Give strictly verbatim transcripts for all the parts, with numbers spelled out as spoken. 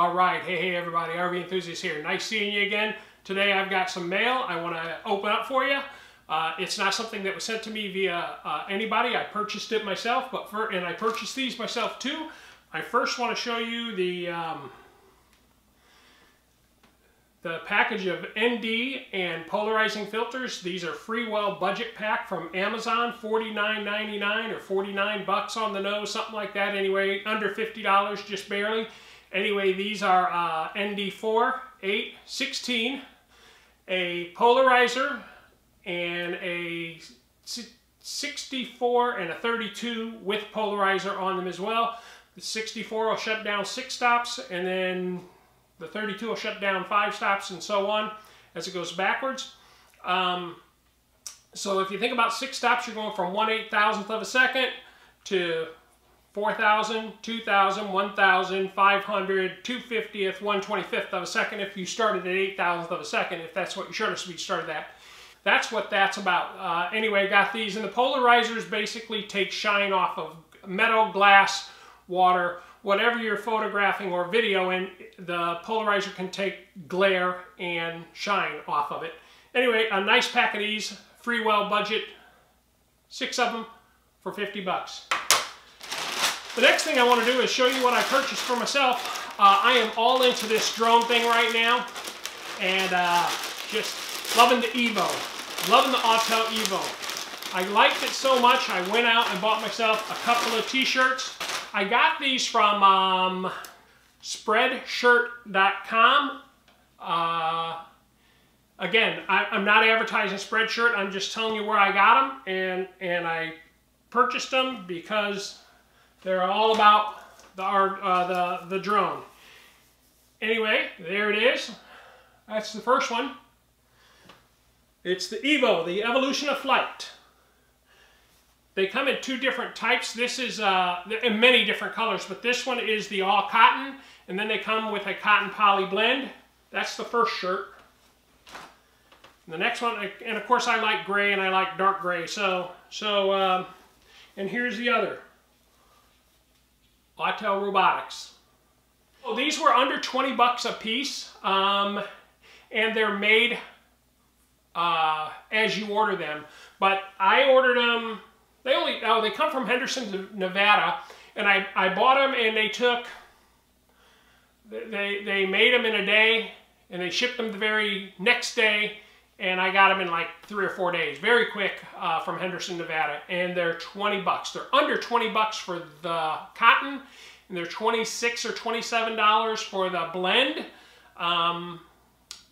All right, hey, hey everybody, R V Enthusiast here. Nice seeing you again. Today I've got some mail I want to open up for you. Uh, it's not something that was sent to me via uh, anybody. I purchased it myself, but for, and I purchased these myself too. I first want to show you the, um, the package of N D and polarizing filters. These are Freewell budget pack from Amazon, forty-nine ninety-nine or forty-nine bucks on the nose, something like that. Anyway, under fifty dollars, just barely. Anyway, these are uh, N D four, eight, sixteen, a polarizer, and a sixty-four and a thirty-two with polarizer on them as well. The sixty-four will shut down six stops, and then the thirty-two will shut down five stops, and so on as it goes backwards. Um, so if you think about six stops, you're going from one eight thousandth of a second to four thousand, two thousand, one thousand, five hundred, two fiftieth, one twenty-fifth of a second if you started at eight thousandth of a second, if that's what your shutter speed started at. That's what that's about. Uh, anyway, I got these, and the polarizers basically take shine off of metal, glass, water, whatever you're photographing or video in, the polarizer can take glare and shine off of it. Anyway, a nice pack of these, Freewell budget, six of them for fifty bucks. The next thing I want to do is show you what I purchased for myself. Uh, I am all into this drone thing right now, and uh, just loving the Evo, loving the Autel Evo. I liked it so much, I went out and bought myself a couple of t-shirts. I got these from um, spreadshirt dot com. Uh, again, I, I'm not advertising Spreadshirt, I'm just telling you where I got them, and, and I purchased them because they're all about the, uh, the, the drone. Anyway, there it is. That's the first one. It's the Evo, the Evolution of Flight. They come in two different types. This is uh, in many different colors, but this one is the all cotton, and then they come with a cotton poly blend. That's the first shirt. And the next one, and of course I like gray and I like dark gray, so, so um, and here's the other. Autel Robotics. Well, these were under twenty bucks a piece, um, and they're made uh, as you order them. But I ordered them, they only, oh, they come from Henderson, Nevada, and I, I bought them, and they took, they, they made them in a day, and they shipped them the very next day, and I got them in like three or four days, very quick, uh, from Henderson, Nevada, and they're twenty bucks. They're under twenty bucks for the cotton, and they're twenty-six or twenty-seven dollars for the blend, um,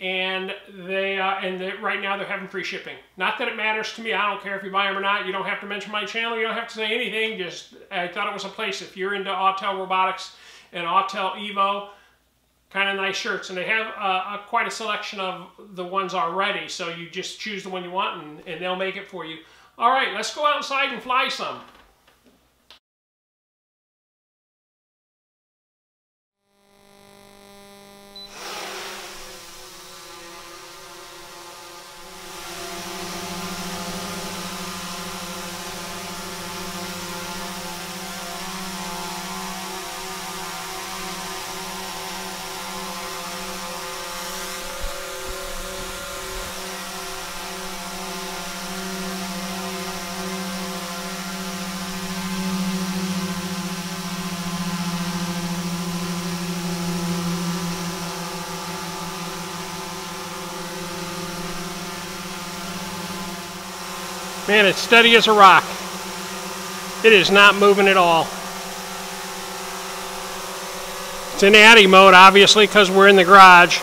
and they uh, and they, right now they're having free shipping. Not that it matters to me. I don't care if you buy them or not. You don't have to mention my channel. You don't have to say anything. Just, I thought it was a place. If you're into Autel Robotics and Autel Evo, kind of nice shirts, and they have uh, a, quite a selection of the ones already, so you just choose the one you want, and, and they'll make it for you. All right, let's go outside and fly some. Man, it's steady as a rock. It is not moving at all. It's in A T T I mode, obviously, because we're in the garage.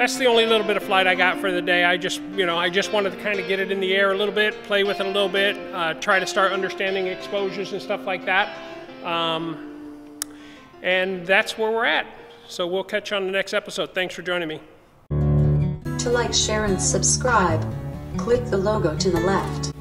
That's the only little bit of flight I got for the day. I just, you know, I just wanted to kind of get it in the air a little bit, play with it a little bit, uh, try to start understanding exposures and stuff like that. Um, and that's where we're at. So we'll catch you on the next episode. Thanks for joining me. To like, share, and subscribe, click the logo to the left.